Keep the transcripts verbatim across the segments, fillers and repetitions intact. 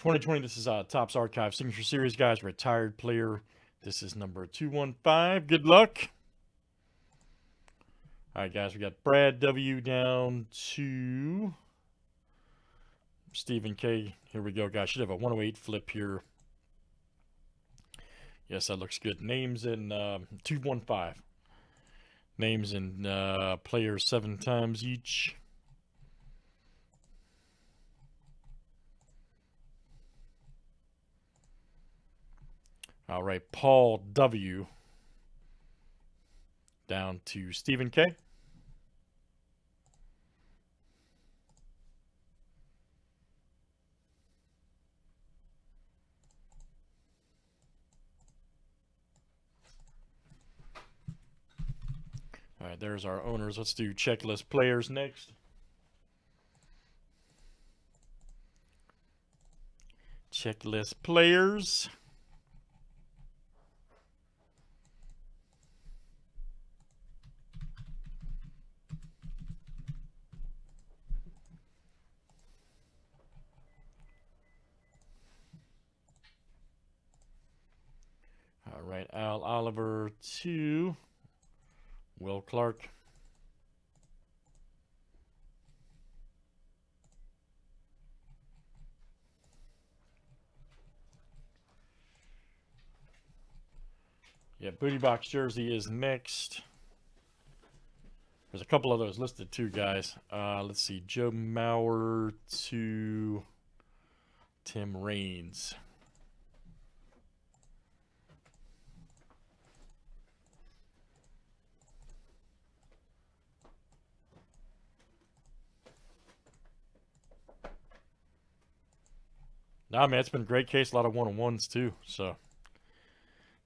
twenty twenty, this is uh, Topps Archive Signature Series, guys. Retired player. This is number two one five. Good luck. All right, guys, we got Brad W down to Stephen K. Here we go, guys. Should have a one oh eight flip here. Yes, that looks good. Names in uh, two one five. Names in uh, players seven times each. All right, Paul W. down to Stephen K. All right, there's our owners. Let's do checklist players next. Checklist players. All right, Al Oliver to Will Clark. Yeah, Booty Box Jersey is next. There's a couple of those listed too, guys. Uh, let's see, Joe Mauer to Tim Raines. Nah, man, it's been a great case. A lot of one-on-ones, too. So,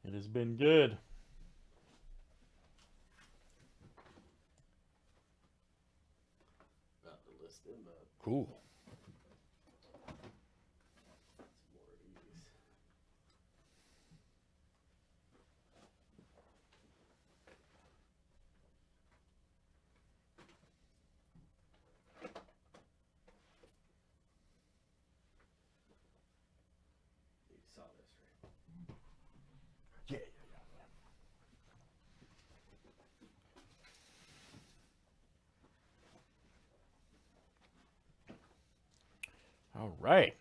it has been good. Not the list in that. Cool. All right.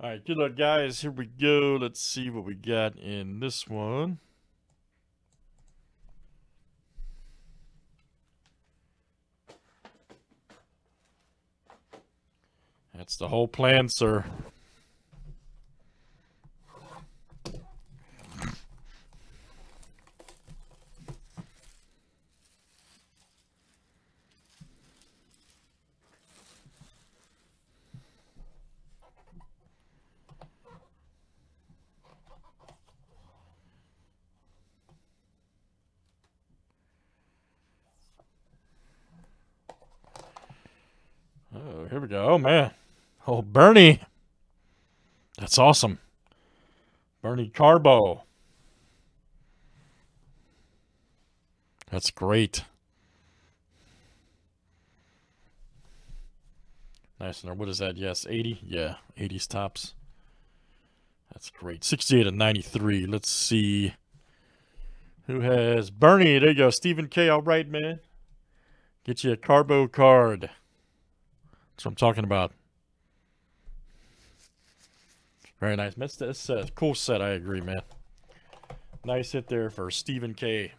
All right, good luck, guys. Here we go. Let's see what we got in this one. That's the whole plan, sir. Here we go. Oh, man. Oh, Bernie. That's awesome. Bernie Carbo. That's great. Nice. And what is that? Yes, eighty? Yeah, eighties Topps. That's great. sixty-eight and ninety-three. Let's see. Who has Bernie? There you go. Stephen K. All right, man. Get you a Carbo card. That's what I'm talking about. Very nice. That's a cool set. I agree, man. Nice hit there for Stephen K.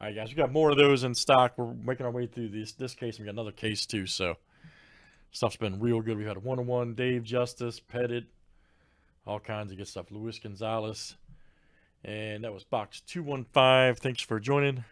All right, guys. We got more of those in stock. We're making our way through this, this case. We got another case, too. So stuff's been real good. We had a one oh one, Dave Justice, Pettit, all kinds of good stuff. Luis Gonzalez. And that was box two one five. Thanks for joining.